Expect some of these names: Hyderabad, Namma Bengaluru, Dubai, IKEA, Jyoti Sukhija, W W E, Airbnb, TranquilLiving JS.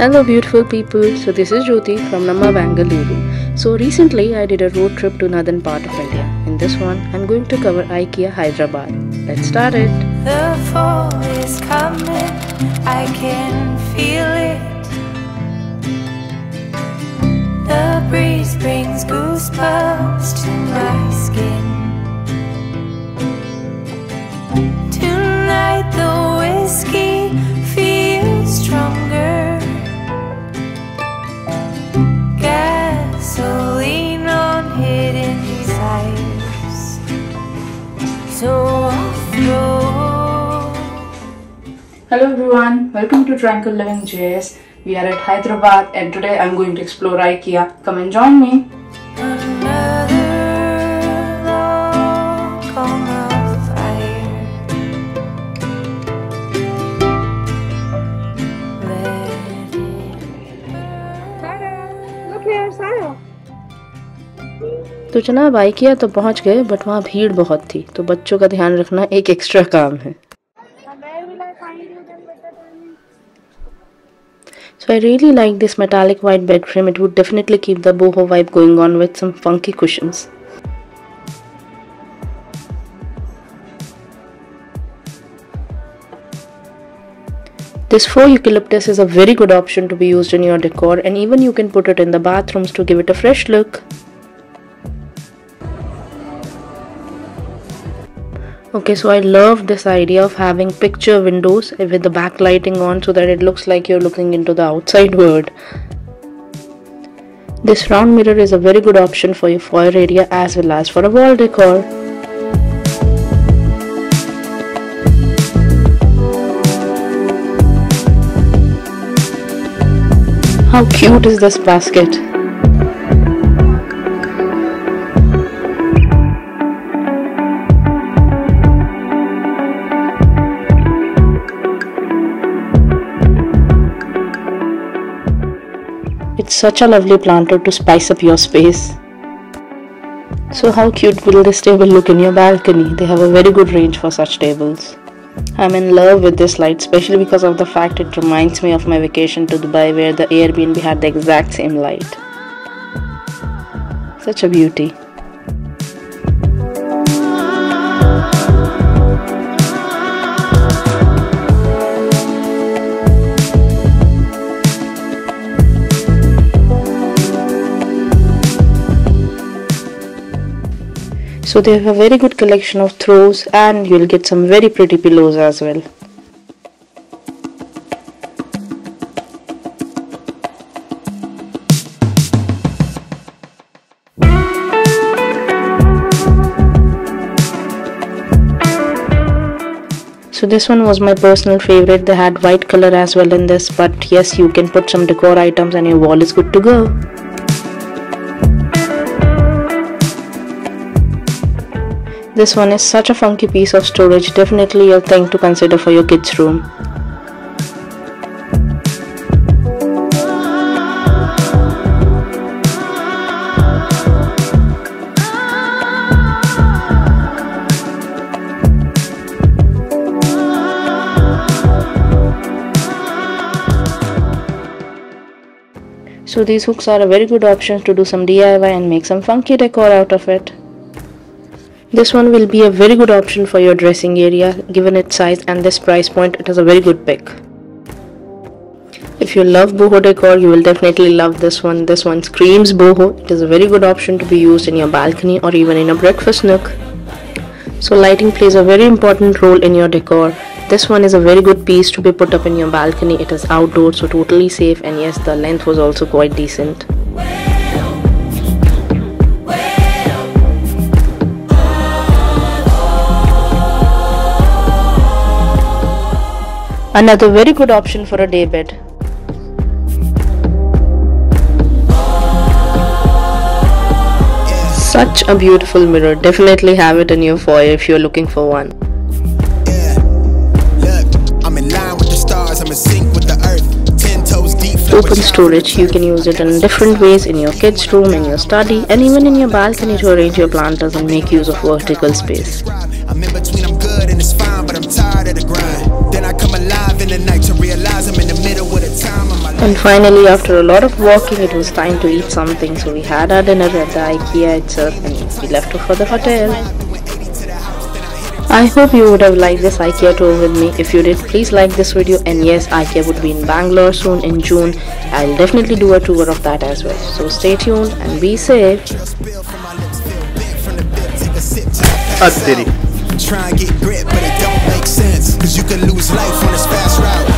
Hello beautiful people, so this is Jyoti from Namma Bengaluru. So recently I did a road trip to northern part of India. In this one I'm going to cover IKEA Hyderabad. Let's start it. The fall is coming, I can feel it. The breeze brings goosebumps to my skin. Tonight the whiskey feels stronger. Hello everyone, welcome to TranquilLiving JS. We are at Hyderabad and today I'm going to explore IKEA. Come and join me. तो जनाब IKEA तो पहुंच गए but वहाँ भीड़ बहुत थी, तो बच्चों का ध्यान रखना एक एक्स्ट्रा काम है. So I really like this metallic white bed frame. It would definitely keep the boho vibe going on with some funky cushions. This 4 eucalyptus is a very good option to be used in your decor, and even you can put it in the bathrooms to give it a fresh look. Okay, so I love this idea of having picture windows with the backlighting on so that it looks like you're looking into the outside world. This round mirror is a very good option for your foyer area as well as for a wall decor. How cute is this basket? It's such a lovely planter to spice up your space. So how cute will this table look in your balcony? They have a very good range for such tables. I'm in love with this light, especially because of the fact it reminds me of my vacation to Dubai where the Airbnb had the exact same light. Such a beauty. So they have a very good collection of throws and you'll get some very pretty pillows as well. So this one was my personal favorite. They had white color as well in this, but yes, you can put some decor items and your wall is good to go. This one is such a funky piece of storage, definitely a thing to consider for your kids' room. So these hooks are a very good option to do some DIY and make some funky decor out of it. This one will be a very good option for your dressing area. Given its size and this price point, it is a very good pick. If you love boho decor, you will definitely love this one. This one screams boho. It is a very good option to be used in your balcony or even in a breakfast nook. So lighting plays a very important role in your decor. This one is a very good piece to be put up in your balcony. It is outdoors, so totally safe, and yes, the length was also quite decent. Another very good option for a day bed. Such a beautiful mirror. Definitely have it in your foyer if you're looking for one. Open storage. You can use it in different ways in your kids' room, in your study, and even in your balcony to arrange your planters and make use of vertical space. And finally, after a lot of walking, it was time to eat something, so we had our dinner at the IKEA itself and we left for the hotel. I hope you would have liked this IKEA tour with me. If you did, please like this video, and yes, IKEA would be in Bangalore soon in June. I'll definitely do a tour of that as well. So stay tuned and be safe. Try and get grit, but it don't make sense, cause you can lose life on this fast route.